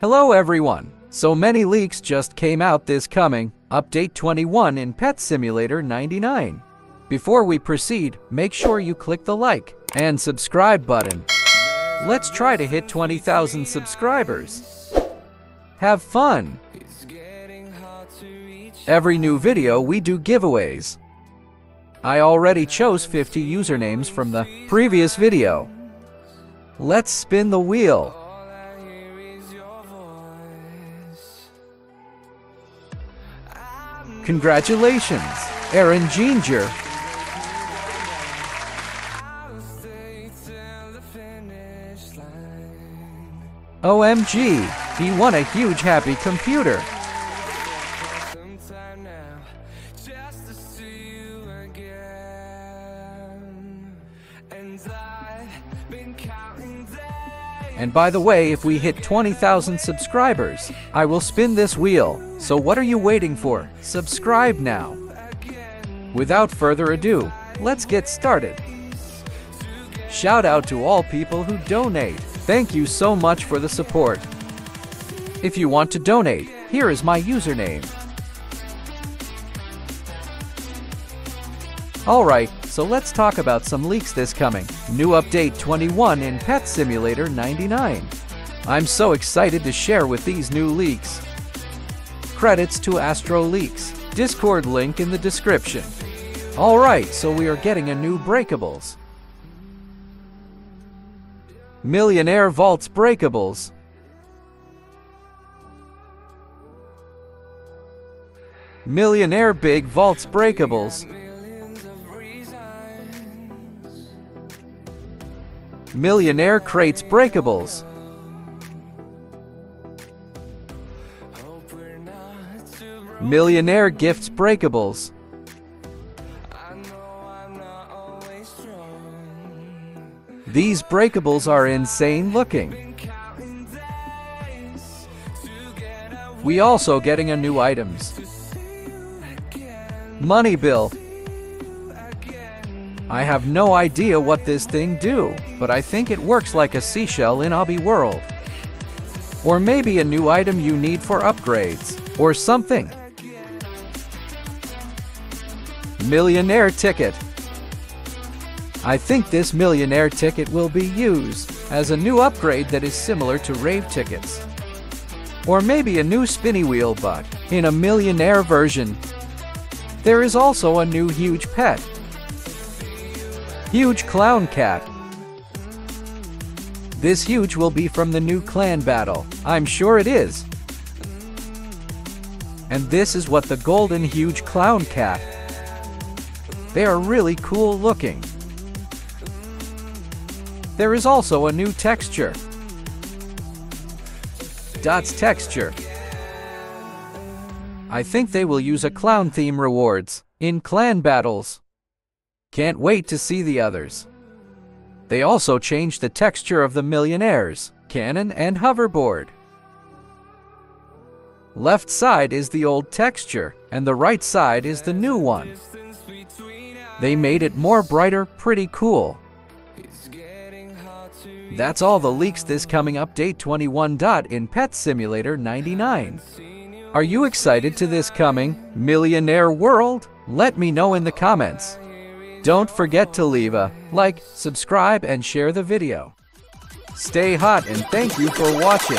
Hello everyone! So many leaks just came out this coming Update 21 in Pet Simulator 99. Before we proceed, make sure you click the like and subscribe button. Let's try to hit 20,000 subscribers. Have fun! Every new video we do giveaways. I already chose 50 usernames from the previous video. Let's spin the wheel. Congratulations, Aaron Ginger. OMG, he won a huge happy computer. And by the way, if we hit 20,000 subscribers, I will spin this wheel. So what are you waiting for? Subscribe now. Without further ado, let's get started. Shout out to all people who donate. Thank you so much for the support. If you want to donate, here is my username. Alright, so let's talk about some leaks this coming. New update 21 in Pet Simulator 99. I'm so excited to share with these new leaks. Credits to Astro Leaks. Discord link in the description. Alright, so we are getting a new breakables. Millionaire Vaults breakables. Millionaire Big Vaults breakables. Millionaire Crates breakables. Millionaire Gifts breakables. These breakables are insane looking. We also getting a new items. Money Bill. I have no idea what this thing do, but I think it works like a seashell in Obby World. Or maybe a new item you need for upgrades, or something. Millionaire Ticket. I think this millionaire ticket will be used as a new upgrade that is similar to rave tickets. Or maybe a new spinny wheel but in a millionaire version. There is also a new huge pet. Huge Clown Cat. This huge will be from the new clan battle, I'm sure it is. And this is what the golden huge Clown Cat. They are really cool looking. There is also a new texture. Dots texture. I think they will use a clown theme rewards in clan battles. Can't wait to see the others. They also changed the texture of the millionaires, cannon and hoverboard. Left side is the old texture, and the right side is the new one. They made it more brighter, pretty cool. That's all the leaks this coming update 21. In Pet Simulator 99. Are you excited to this coming millionaire world? Let me know in the comments. Don't forget to leave a like, subscribe and share the video. Stay hot and thank you for watching.